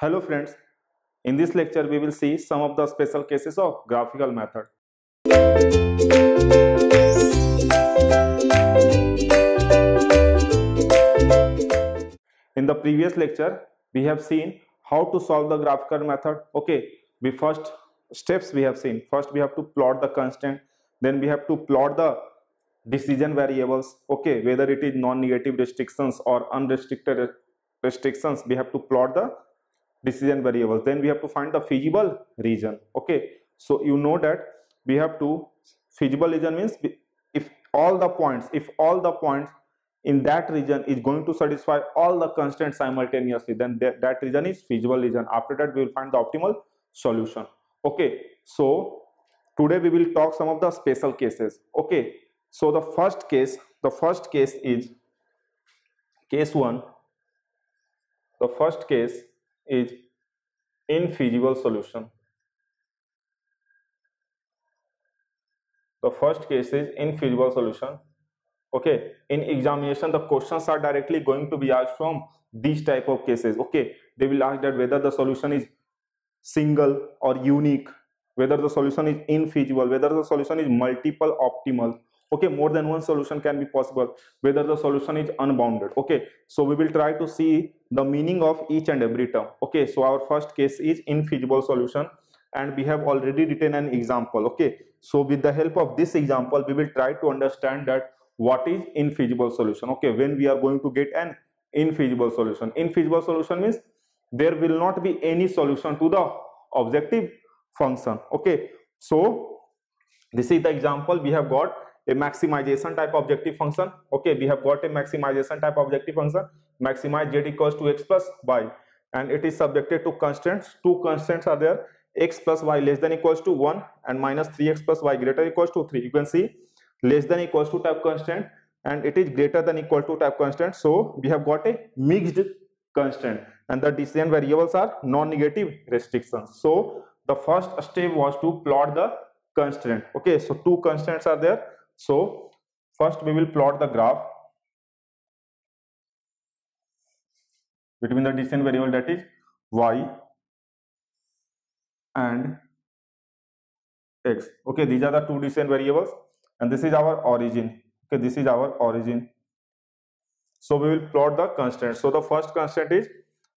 Hello friends, in this lecture we will see some of the special cases of graphical method. In the previous lecture we have seen how to solve the graphical method. Okay, the first steps we have seen. First we have to plot the constant, then we have to plot the decision variables. Okay, whether it is non-negative restrictions or unrestricted restrictions, we have to plot the decision variables. Then we have to find the feasible region. Okay, so you know that we have to, feasible region means if all the points in that region is going to satisfy all the constraints simultaneously, then that region is feasible region. After that we will find the optimal solution. Okay, so today we will talk some of the special cases. Okay, so the first case is case 1. The first case is infeasible solution. The first case is infeasible solution. Okay, in examination the questions are directly going to be asked from these type of cases. Okay, they will ask that whether the solution is single or unique, whether the solution is infeasible, whether the solution is multiple optimal. Okay, more than one solution can be possible, whether the solution is unbounded. Okay, so we will try to see the meaning of each and every term. Okay, so our first case is infeasible solution, and we have already written an example. Okay, so with the help of this example we will try to understand that what is infeasible solution. Okay, when we are going to get an infeasible solution. Infeasible solution means there will not be any solution to the objective function. Okay, so this is the example. We have got a maximization type objective function. Okay, we have got a maximization type objective function. Maximize z equals to x plus y, and it is subjected to constraints. Two constraints are there, x plus y less than equals to 1 and minus 3x plus y greater equals to 3. You can see less than equals to type constraint and it is greater than equal to type constraint. So we have got a mixed constraint, and the decision variables are non-negative restrictions. So the first step was to plot the constraint. Okay, so two constraints are there. So first we will plot the graph between the decision variable, that is y and x. Okay, these are the two decision variables, and this is our origin. Okay, this is our origin. So we will plot the constraint. So the first constraint is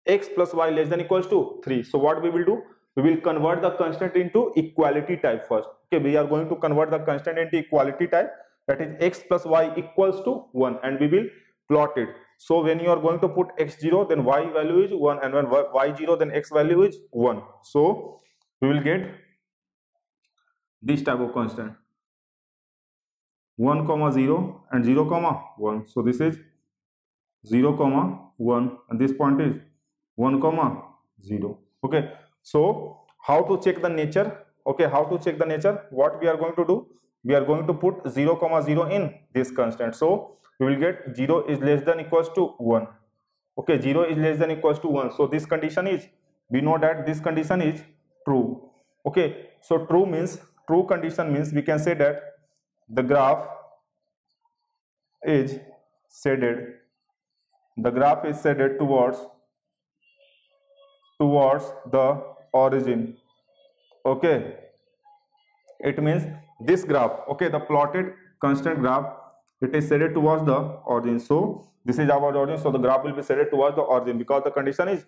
x plus y less than equals to 3. So what we will do? We will convert the constraint into equality type first. Okay, we are going to convert the constraint into equality type, that is x plus y equals to 1, and we will plot it. So when you are going to put x0, then y value is 1, and when y0, then x value is 1. So we will get this type of constraint 1, 0 and 0, 1. So this is 0, 1, and this point is 1, 0. Okay, so how to check the nature? Okay, how to check the nature? What we are going to do? We are going to put 0, 0 in this constant. So we will get 0 is less than equals to 1. Okay, 0 is less than equals to 1. So this condition is, we know that this condition is true. Okay, so true condition means we can say that the graph is shaded. The graph is shaded towards the origin. Okay, it means this graph, okay, the plotted constant graph, it is shaded towards the origin. So this is our origin, so the graph will be shaded towards the origin because the condition is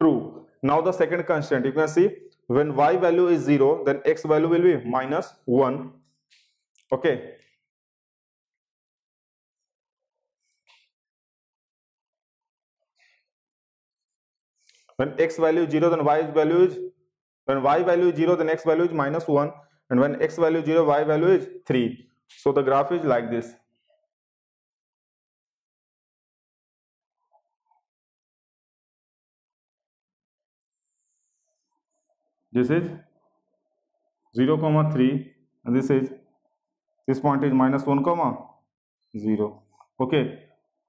true. Now the second constant, you can see when y value is 0, then x value will be minus 1. Okay, when x value is 0, then y value is 0, then x value is minus 1, and when x value is 0, y value is 3. So the graph is like this. This is 0, 3, and this point is minus 1, 0. Okay,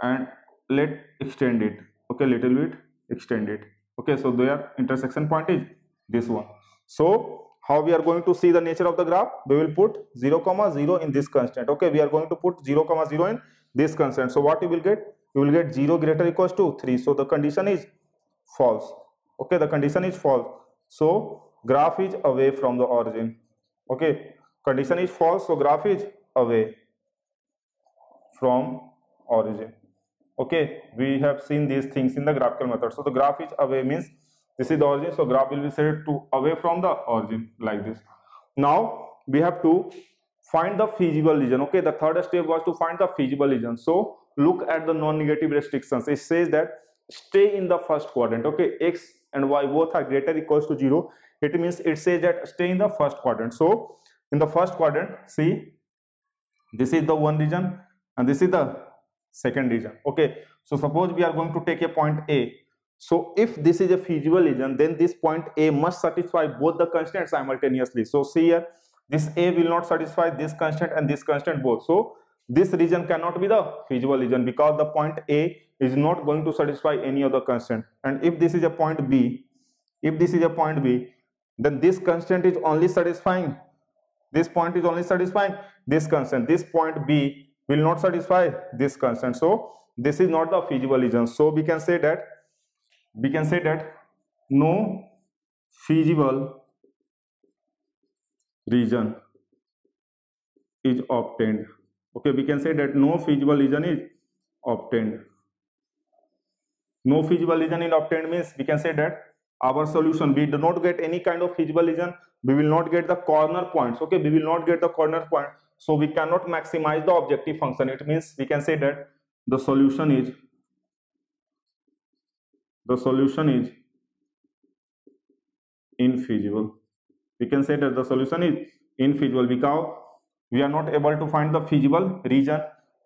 and let extend it. Okay, little bit extend it. Okay, so their intersection point is this one. So how we are going to see the nature of the graph? We will put 0, 0 in this constant. Okay, we are going to put 0, 0 in this constant. So what you will get? You will get 0 greater equals to 3. So the condition is false. Okay, the condition is false, so graph is away from the origin. Okay, condition is false, so graph is away from origin. Okay, we have seen these things in the graphical method. So the graph is away means this is the origin, so graph will be said to away from the origin, like this. Now we have to find the feasible region. Okay, the third step was to find the feasible region. So look at the non-negative restrictions. It says that stay in the first quadrant. Okay, x and y both are greater or equals to 0. It means it says that stay in the first quadrant. So in the first quadrant, see, this is the one region and this is the second region. Okay, so suppose we are going to take a point A. So if this is a feasible region, then this point A must satisfy both the constraints simultaneously. So see here, this A will not satisfy this constraint and this constraint both. So this region cannot be the feasible region because the point A is not going to satisfy any other constraint. And if this is a point B, then this constraint is only satisfying this constraint. This point B will not satisfy this constraint. So this is not the feasible region. So we can say that no feasible region is obtained. Okay, we can say that no feasible region is obtained. No feasible region is obtained means we can say that our solution, we do not get any kind of feasible region, we will not get the corner points. Okay, we will not get the corner point, so we cannot maximize the objective function. It means we can say that the solution is infeasible. We can say that the solution is infeasible because we are not able to find the feasible region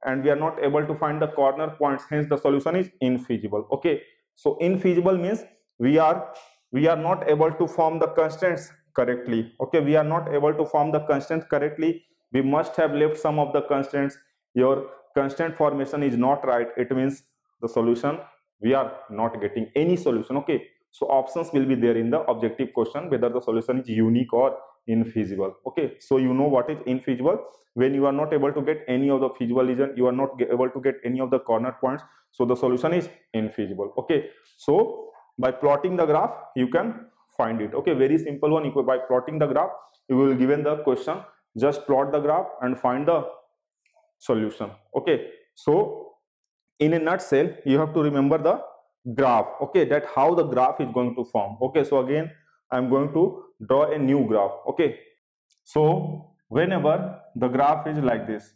and we are not able to find the corner points, hence the solution is infeasible. Okay, so infeasible means we are not able to form the constraints correctly. Okay, we are not able to form the constraints correctly. We must have left some of the constraints. Your constraint formation is not right. It means the solution, we are not getting any solution. Okay, so options will be there in the objective question whether the solution is unique or infeasible. Okay, so you know what is infeasible. When you are not able to get any of the feasible region, you are not able to get any of the corner points, so the solution is infeasible. Okay, so by plotting the graph you can find it. Okay, very simple one. By plotting the graph you will given the question, just plot the graph and find the solution. Okay, so in a nutshell, you have to remember the graph. Okay, that how the graph is going to form. Okay, so again I'm going to draw a new graph. Okay, so whenever the graph is like this,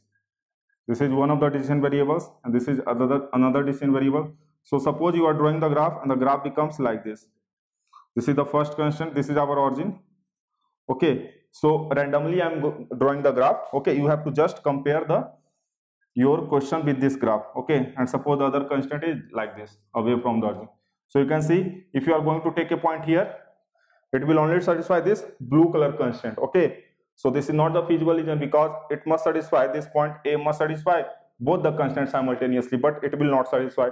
this is one of the decision variables and this is another decision variable. So suppose you are drawing the graph and the graph becomes like this. This is the first constraint, this is our origin. Okay, so randomly I'm drawing the graph. Okay, you have to just compare your question with this graph. Okay, and suppose the other constraint is like this, away from the origin. So you can see, if you are going to take a point here, it will only satisfy this blue color constraint. Okay, so this is not the feasible region because it must satisfy this point A must satisfy both the constraints simultaneously, but it will not satisfy.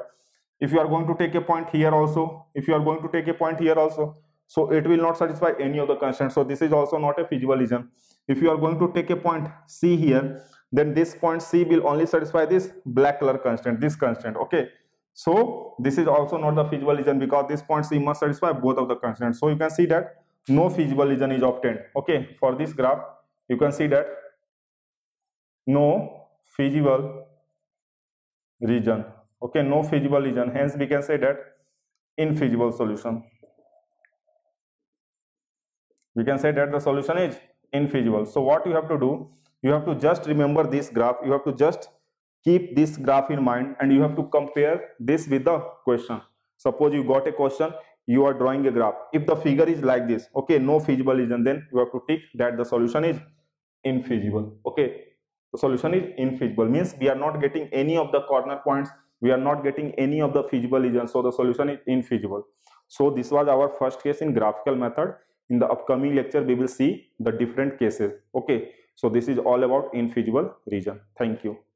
If you are going to take a point here also, so it will not satisfy any of the constraints. So this is also not a feasible region. If you are going to take a point C here, then this point C will only satisfy this black color constraint, this constraint. Okay, so this is also not the feasible region because this point C must satisfy both of the constraints. So you can see that no feasible region is obtained. Okay, for this graph you can see that no feasible region. Okay, no feasible region, hence we can say that infeasible solution. We can say that the solution is infeasible. So what you have to do, you have to just remember this graph, you have to just keep this graph in mind and you have to compare this with the question. Suppose you got a question, you are drawing a graph. If the figure is like this, okay, no feasible region, then you have to tick that the solution is infeasible. Okay, the solution is infeasible means we are not getting any of the corner points, we are not getting any of the feasible regions, so the solution is infeasible. So this was our first case in graphical method. In the upcoming lecture, we will see the different cases. Okay, so this is all about infeasible region. Thank you.